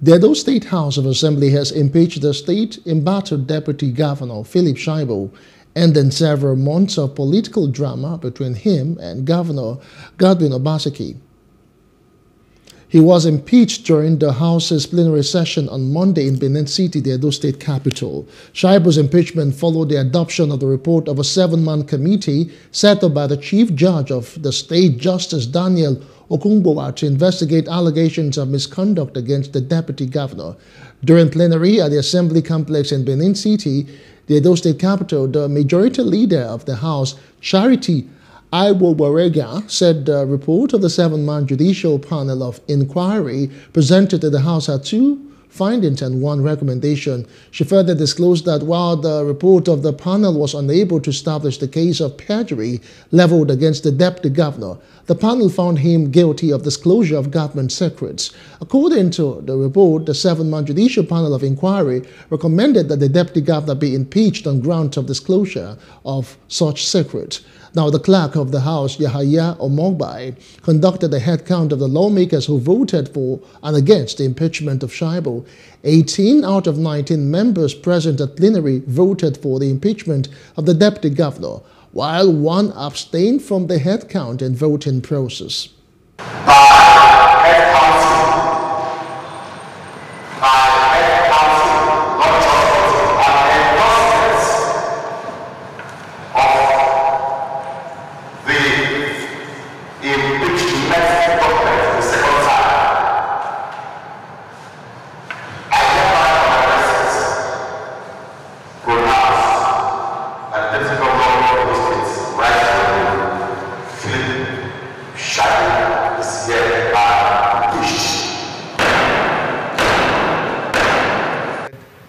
The Edo State House of Assembly has impeached the state embattled Deputy Governor Philip Shaibu, ending several months of political drama between him and Governor Godwin Obaseki. He was impeached during the House's plenary session on Monday in Benin City, the Edo State capital. Shaibu's impeachment followed the adoption of the report of a 7-man committee set up by the Chief Judge of the state, Justice Daniel Okungboa, to investigate allegations of misconduct against the deputy governor. During plenary at the assembly complex in Benin City, the Edo State capital, the majority leader of the House, Charity Aiwobarega, said the report of the 7-man judicial panel of inquiry presented to the House had 2 findings and 1 recommendation. She further disclosed that while the report of the panel was unable to establish the case of perjury leveled against the deputy governor, the panel found him guilty of disclosure of government secrets. According to the report, the 7-man judicial panel of inquiry recommended that the deputy governor be impeached on grounds of disclosure of such secrets. Now, the clerk of the House, Yahaya Omogbai, conducted a head count of the lawmakers who voted for and against the impeachment of Shaibu. 18 out of 19 members present at plenary voted for the impeachment of the deputy governor, while 1 abstained from the head count and voting process.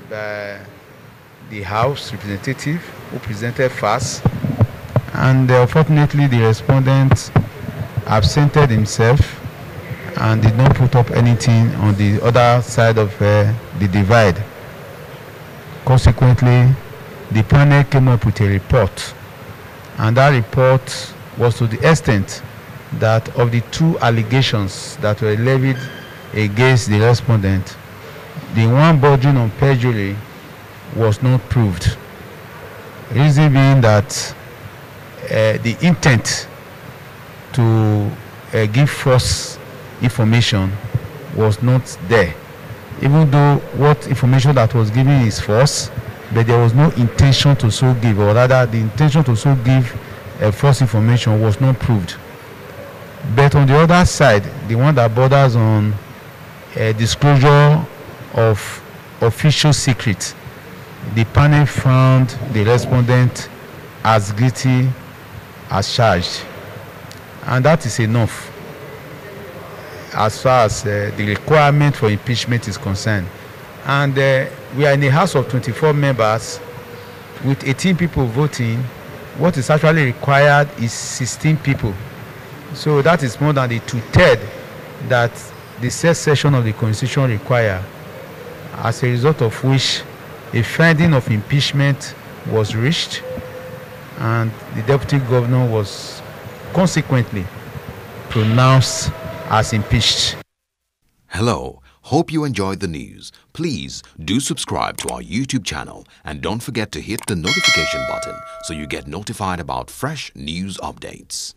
By the House representative who presented first, and unfortunately the respondent absented himself and did not put up anything on the other side of the divide. Consequently, the panel came up with a report, and that report was to the extent that of the 2 allegations that were levied against the respondent, the 1 bordering on perjury was not proved. Reason being that the intent to give false information was not there. Even though what information that was given is false, but there was no intention to so give, or rather the intention to so give false information was not proved. But on the other side, the one that borders on disclosure of official secrets, the panel found the respondent as guilty as charged, and that is enough as far as the requirement for impeachment is concerned. And we are in a house of 24 members with 18 people voting. What is actually required is 16 people, so that is more than the 2/3 that the sixth section of the Constitution requires, as a result of which a finding of impeachment was reached, and the deputy governor was consequently pronounced as impeached. Hello, hope you enjoyed the news. Please do subscribe to our YouTube channel and don't forget to hit the notification button so you get notified about fresh news updates.